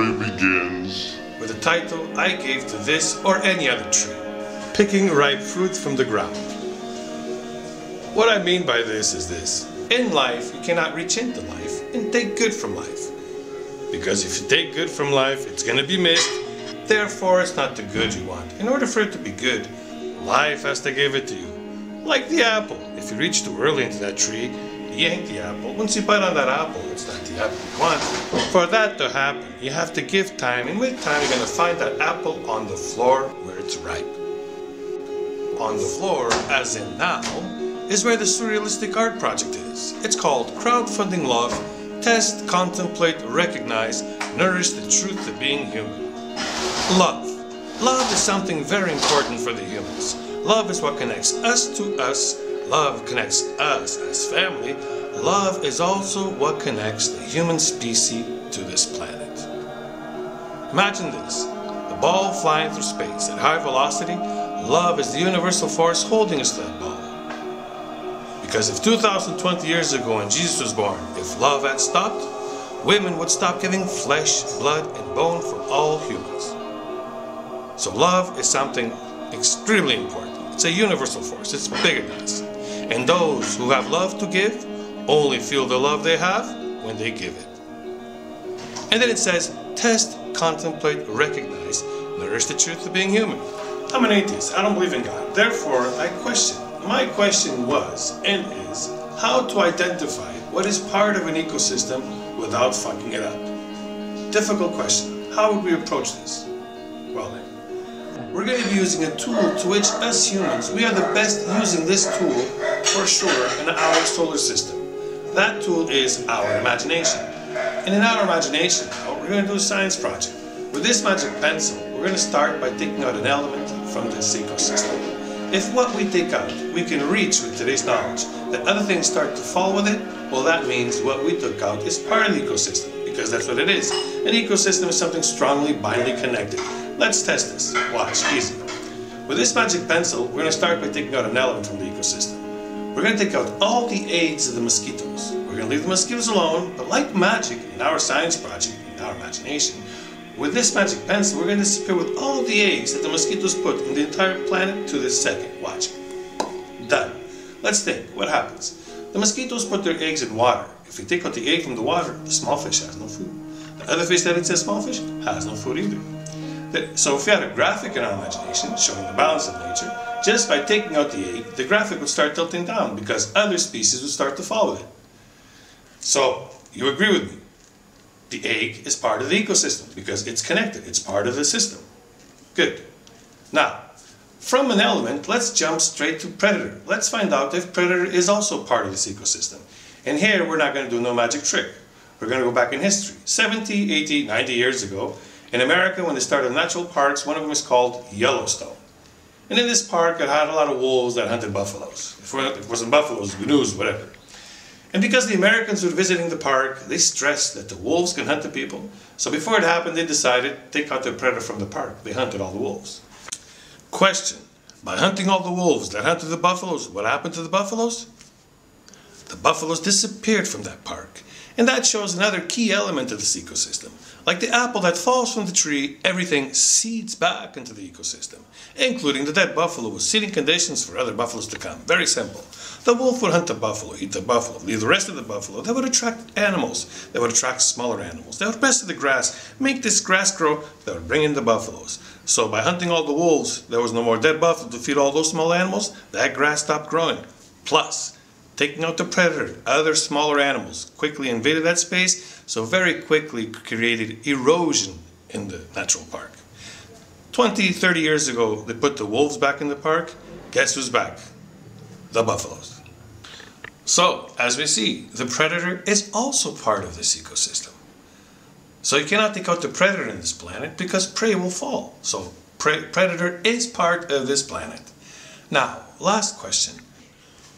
story begins with the title I gave to this or any other tree, picking ripe fruits from the ground. What I mean by this is this: in life, you cannot reach into life and take good from life. Because if you take good from life, it's going to be missed, therefore it's not the good you want. In order for it to be good, life has to give it to you. Like the apple. If you reach too early into that tree, you ain't the apple. Once you bite on that apple, it's not the apple you want. For that to happen, you have to give time, and with time you're going to find that apple on the floor where it's ripe. On the floor, as in now, is where the Surrealistic Art Project is. It's called Crowdfunding Love. Test, contemplate, recognize, nourish the truth of being human. Love. Love is something very important for the humans. Love is what connects us to us. Love connects us as family. Love is also what connects the human species to this planet. Imagine this, the ball flying through space at high velocity. Love is the universal force holding us to that ball. Because if 2,020 years ago when Jesus was born, if love had stopped, women would stop giving flesh, blood, and bone for all humans. So love is something extremely important. It's a universal force. It's bigger than us. And those who have love to give only feel the love they have when they give it. And then it says, test, contemplate, recognize, nourish the truth of being human. I'm an atheist. I don't believe in God. Therefore, I question. My question was, and is, how to identify what is part of an ecosystem without fucking it up. Difficult question. How would we approach this? Well then, we're going to be using a tool to which us humans, we are the best using this tool for sure in our solar system. That tool is our imagination. And in our imagination now, we're going to do a science project. With this magic pencil, we're going to start by taking out an element from this ecosystem. If what we take out, we can reach with today's knowledge that other things start to fall with it, well that means what we took out is part of the ecosystem, because that's what it is. An ecosystem is something strongly, bindly connected. Let's test this. Watch, easy. With this magic pencil, we're going to start by taking out an element from the ecosystem. We're going to take out all the eggs of the mosquitoes. We're going to leave the mosquitoes alone, but like magic in our science project, in our imagination, with this magic pencil, we're going to disappear with all the eggs that the mosquitoes put in the entire planet to this second. Watch. Done. Let's think. What happens? The mosquitoes put their eggs in water. If you take out the egg from the water, the small fish has no food. The other fish that eats that small fish has no food either. So if you had a graphic in our imagination showing the balance of nature, just by taking out the egg, the graphic would start tilting down because other species would start to follow it. So, you agree with me. The egg is part of the ecosystem because it's connected. It's part of the system. Good. Now, from an element, let's jump straight to predator. Let's find out if predator is also part of this ecosystem. And here, we're not going to do no magic trick. We're going to go back in history. 70, 80, 90 years ago, in America, when they started natural parks, one of them is called Yellowstone. And in this park, it had a lot of wolves that hunted buffaloes. If it wasn't buffaloes, gnus, whatever. And because the Americans were visiting the park, they stressed that the wolves can hunt the people. So before it happened, they decided to take out their predator from the park. They hunted all the wolves. Question. By hunting all the wolves that hunted the buffaloes, what happened to the buffaloes? The buffaloes disappeared from that park. And that shows another key element of this ecosystem. Like the apple that falls from the tree, everything seeds back into the ecosystem, including the dead buffalo with seeding conditions for other buffaloes to come. Very simple. The wolf would hunt the buffalo, eat the buffalo, leave the rest of the buffalo. That would attract animals. That would attract smaller animals. That would pester the grass, make this grass grow. That would bring in the buffaloes. So by hunting all the wolves, there was no more dead buffalo to feed all those small animals. That grass stopped growing. Plus, taking out the predator, other smaller animals quickly invaded that space, so very quickly created erosion in the natural park. 20, 30 years ago, they put the wolves back in the park. Guess who's back? The buffaloes. So, as we see, the predator is also part of this ecosystem. So you cannot take out the predator in this planet because prey will fall. So, predator is part of this planet. Now, last question.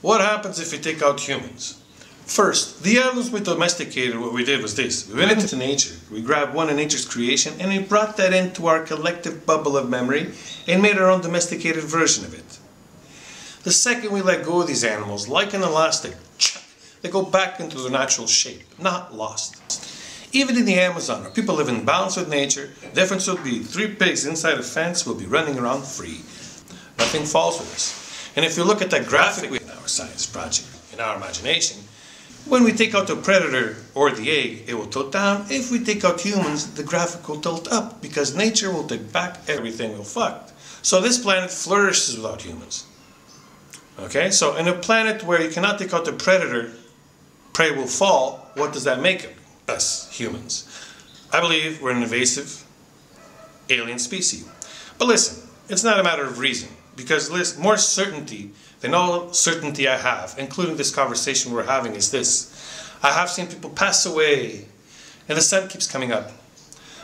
What happens if we take out humans? First, the animals we domesticated, what we did was this. We went into nature, we grabbed one of nature's creation, and we brought that into our collective bubble of memory and made our own domesticated version of it. The second we let go of these animals, like an elastic, they go back into their natural shape, not lost. Even in the Amazon, where people live in balance with nature, the difference will be 3 pigs inside a fence will be running around free. Nothing falls with us. And if you look at that graphic in our science project, in our imagination, when we take out the predator or the egg, it will tilt down. If we take out humans, the graphic will tilt up, because nature will take back everything we fucked. So this planet flourishes without humans. Okay, so in a planet where you cannot take out the predator, prey will fall, what does that make of us, humans? I believe we're an invasive alien species. But listen, it's not a matter of reason, because there's more certainty than all certainty I have, including this conversation we're having, is this. I have seen people pass away, and the sun keeps coming up.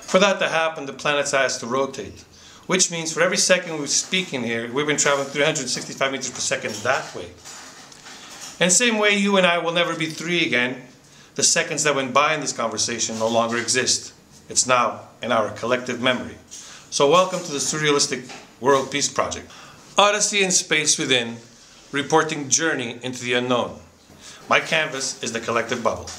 For that to happen, the planet has to rotate, which means for every second we're speaking here, we've been traveling 365 meters per second that way. And same way you and I will never be 3 again, the seconds that went by in this conversation no longer exist. It's now in our collective memory. So welcome to the Surrealistic World Peace Project. Odyssey in Space Within, reporting journey into the unknown. My canvas is the collective bubble.